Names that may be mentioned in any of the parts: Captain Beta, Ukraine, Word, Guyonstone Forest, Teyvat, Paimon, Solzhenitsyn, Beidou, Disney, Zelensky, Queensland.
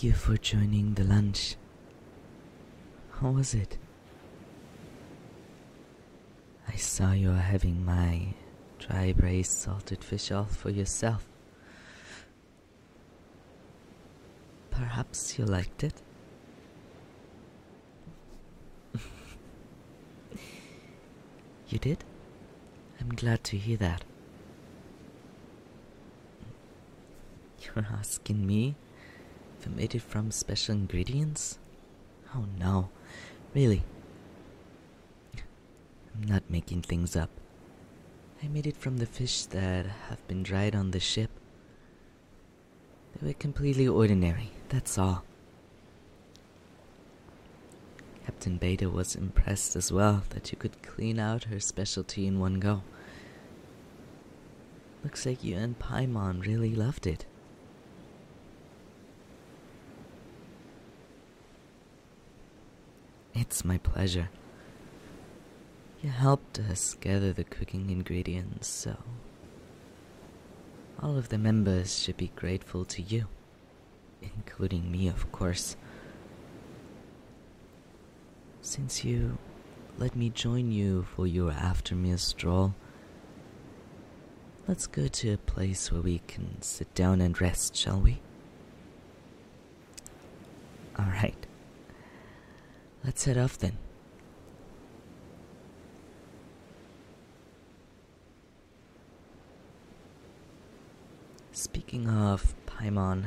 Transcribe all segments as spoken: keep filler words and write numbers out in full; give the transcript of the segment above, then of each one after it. Thank you for joining the lunch. How was it? I saw you are having my dry braised salted fish all for yourself. Perhaps you liked it? You did? I'm glad to hear that. You're asking me if I made it from special ingredients? Oh no, really. I'm not making things up. I made it from the fish that have been dried on the ship. They were completely ordinary, that's all. Captain Beta was impressed as well that you could clean out her specialty in one go. Looks like you and Paimon really loved it. It's my pleasure. You helped us gather the cooking ingredients, so all of the members should be grateful to you, including me, of course. Since you let me join you for your after-meal stroll, let's go to a place where we can sit down and rest, shall we? Alright. Let's head off then. Speaking of Paimon,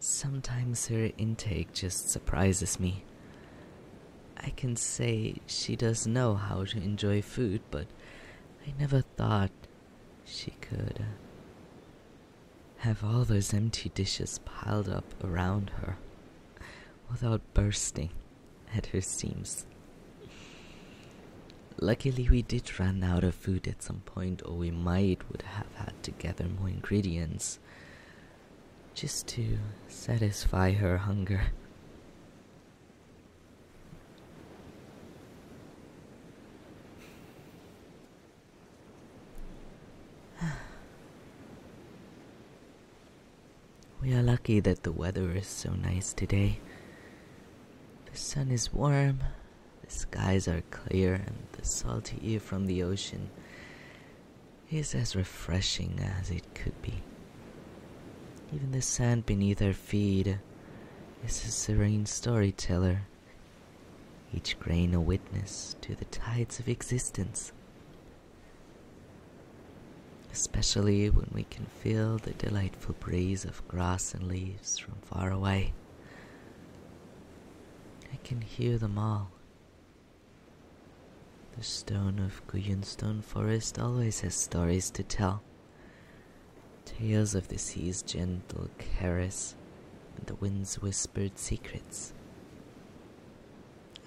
sometimes her intake just surprises me. I can say she does know how to enjoy food, but I never thought she could have all those empty dishes piled up around her without bursting at her seams. Luckily we did run out of food at some point, or we might would have had to gather more ingredients just to satisfy her hunger. We are lucky that the weather is so nice today. The sun is warm, the skies are clear, and the salty air from the ocean is as refreshing as it could be. Even the sand beneath our feet is a serene storyteller, each grain a witness to the tides of existence. Especially when we can feel the delightful breeze of grass and leaves from far away. I can hear them all. The stone of Guyonstone Forest always has stories to tell. Tales of the sea's gentle caress and the wind's whispered secrets.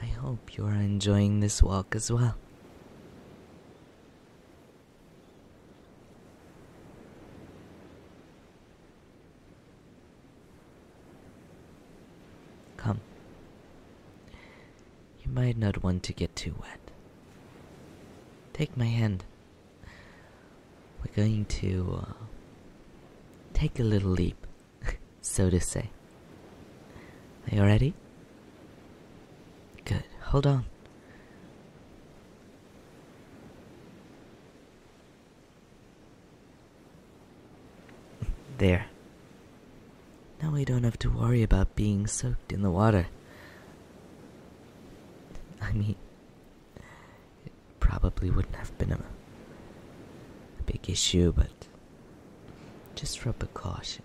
I hope you are enjoying this walk as well. Come. You might not want to get too wet. Take my hand. We're going to uh, take a little leap, so to say. Are you ready? Good. Hold on. There. Now we don't have to worry about being soaked in the water. I mean, it probably wouldn't have been a, a big issue, but just for precaution.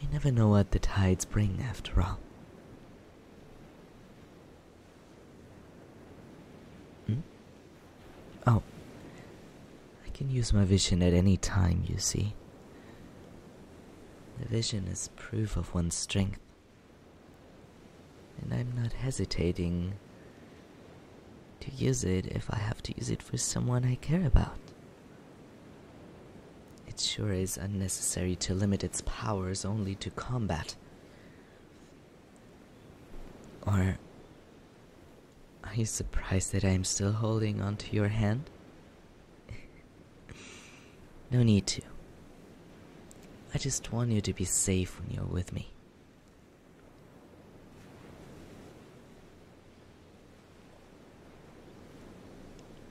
We never know what the tides bring after all. Hmm? Oh, I can use my vision at any time, you see. The vision is proof of one's strength, and I'm not hesitating to use it if I have to use it for someone I care about. It sure is unnecessary to limit its powers only to combat. Or, are you surprised that I am still holding onto your hand? No need to. I just want you to be safe when you're with me.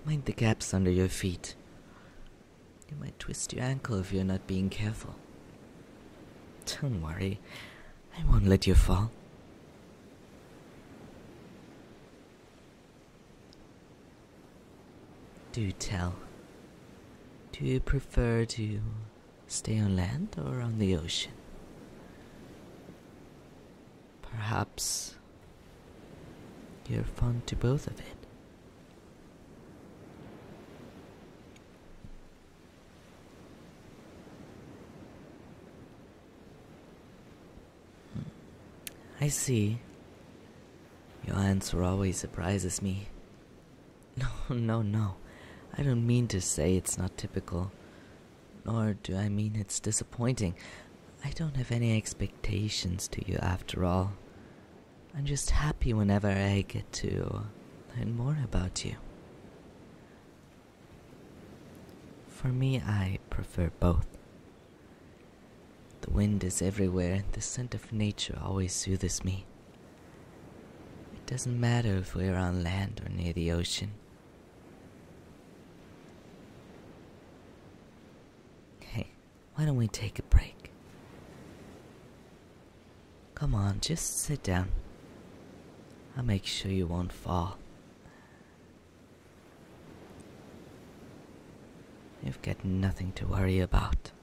Mind the gaps under your feet. You might twist your ankle if you're not being careful. Don't worry, I won't let you fall. Do tell. Do you prefer to stay on land or on the ocean? Perhaps you're fond to both of it. I see. Your answer always surprises me. No, no, no. I don't mean to say it's not typical. Nor do I mean it's disappointing. I don't have any expectations to you after all. I'm just happy whenever I get to learn more about you. For me, I prefer both. The wind is everywhere, and the scent of nature always soothes me. It doesn't matter if we're on land or near the ocean. Hey, why don't we take a break? Come on, just sit down. I'll make sure you won't fall. You've got nothing to worry about.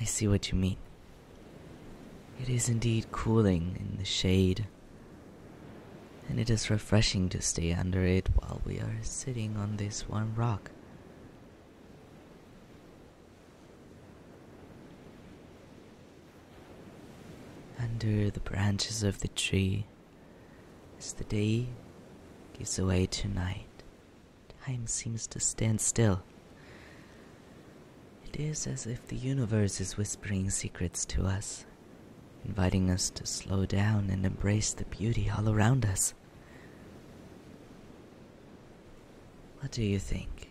I see what you mean. It is indeed cooling in the shade, and it is refreshing to stay under it while we are sitting on this warm rock. Under the branches of the tree, as the day gives way to night, time seems to stand still. It is as if the universe is whispering secrets to us, inviting us to slow down and embrace the beauty all around us. What do you think?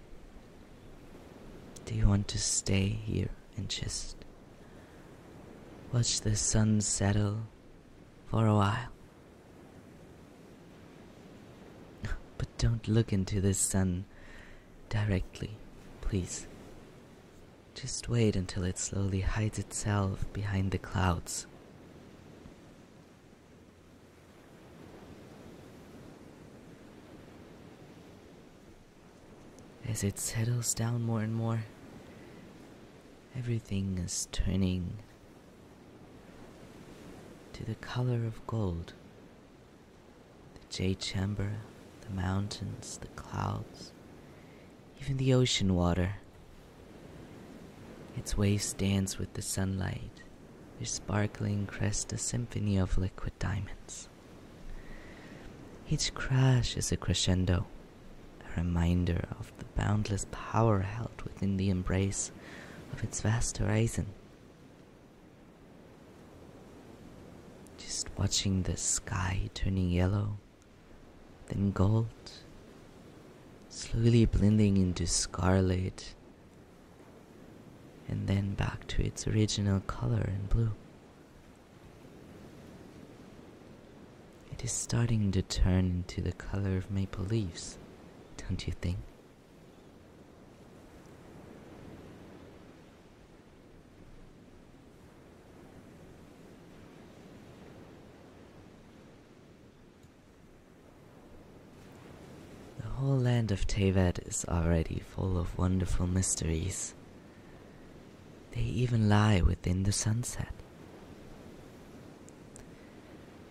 Do you want to stay here and just watch the sun settle for a while? But don't look into the sun directly, please. Just wait until it slowly hides itself behind the clouds. As it settles down more and more, everything is turning to the color of gold. The jade chamber, the mountains, the clouds, even the ocean water. Its waves dance with the sunlight, their sparkling crest a symphony of liquid diamonds. Each crash is a crescendo, a reminder of the boundless power held within the embrace of its vast horizon. Just watching the sky turning yellow, then gold, slowly blending into scarlet, and then back to its original color in blue. It is starting to turn into the color of maple leaves, don't you think? The whole land of Teyvat is already full of wonderful mysteries. They even lie within the sunset.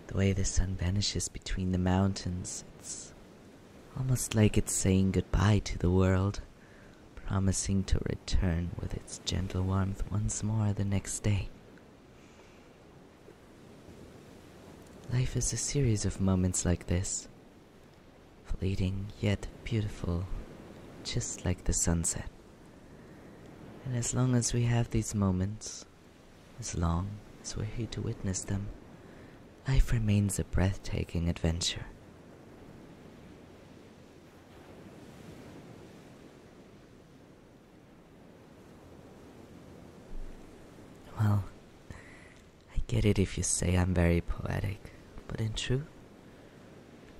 The way the sun vanishes between the mountains, it's almost like it's saying goodbye to the world, promising to return with its gentle warmth once more the next day. Life is a series of moments like this, fleeting yet beautiful, just like the sunset. And as long as we have these moments, as long as we're here to witness them, life remains a breathtaking adventure. get it if you say I'm very poetic, but in truth,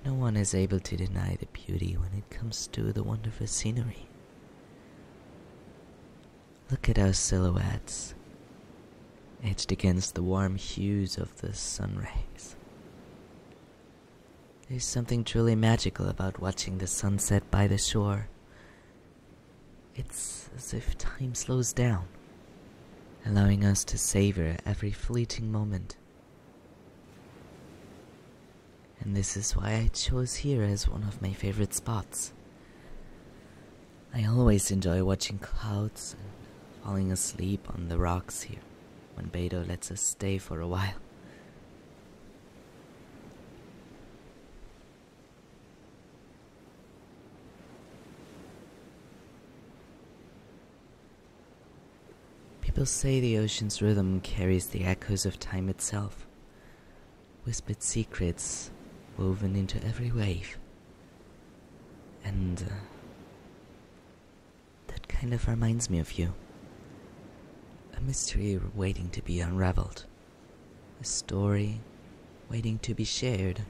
no one is able to deny the beauty when it comes to the wonderful scenery. Look at our silhouettes, edged against the warm hues of the sun rays. There's something truly magical about watching the sunset by the shore. It's as if time slows down, allowing us to savor every fleeting moment. And this is why I chose here as one of my favorite spots. I always enjoy watching clouds and falling asleep on the rocks here when Beidou lets us stay for a while. People say the ocean's rhythm carries the echoes of time itself, whispered secrets woven into every wave. And uh, that kind of reminds me of you. A mystery waiting to be unraveled. A story waiting to be shared.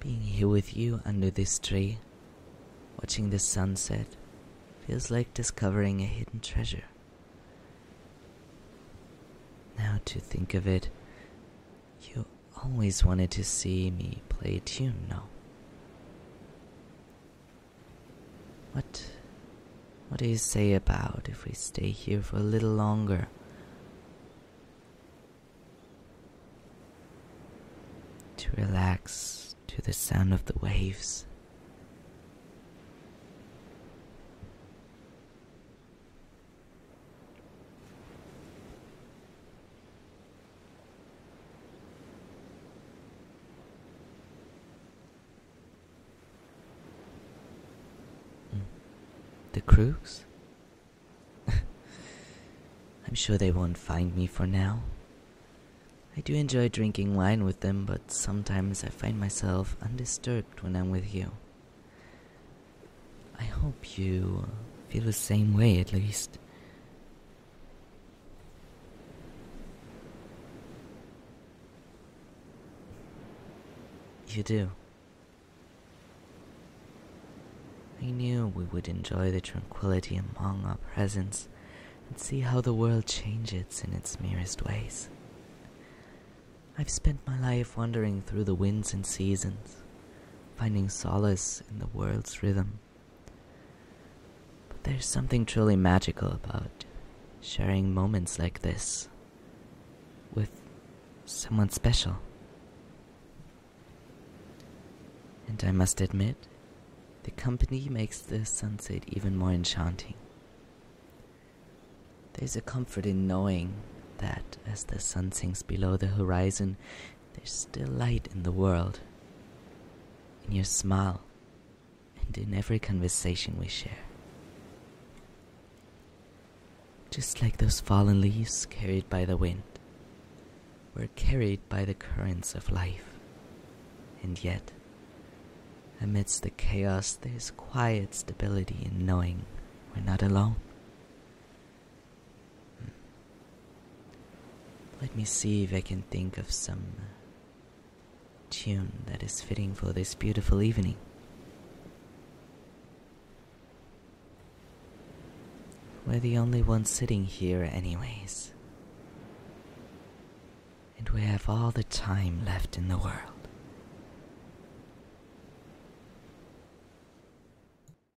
Being here with you under this tree, watching the sunset, feels like discovering a hidden treasure. Now to think of it, you always wanted to see me play a tune, no? What, what do you say about if we stay here for a little longer? To relax to the sound of the waves. The Crooks? I'm sure they won't find me for now. I do enjoy drinking wine with them, but sometimes I find myself undisturbed when I'm with you. I hope you feel the same way, at least. You do. I knew we would enjoy the tranquility among our presence and see how the world changes in its merest ways. I've spent my life wandering through the winds and seasons, finding solace in the world's rhythm. But there's something truly magical about sharing moments like this with someone special. And I must admit, the company makes the sunset even more enchanting. There's a comfort in knowing that as the sun sinks below the horizon, there's still light in the world, in your smile, and in every conversation we share. Just like those fallen leaves carried by the wind, we're carried by the currents of life, and yet, amidst the chaos, there's quiet stability in knowing we're not alone. Hmm. Let me see if I can think of some uh, tune that is fitting for this beautiful evening. We're the only ones sitting here anyways. And we have all the time left in the world.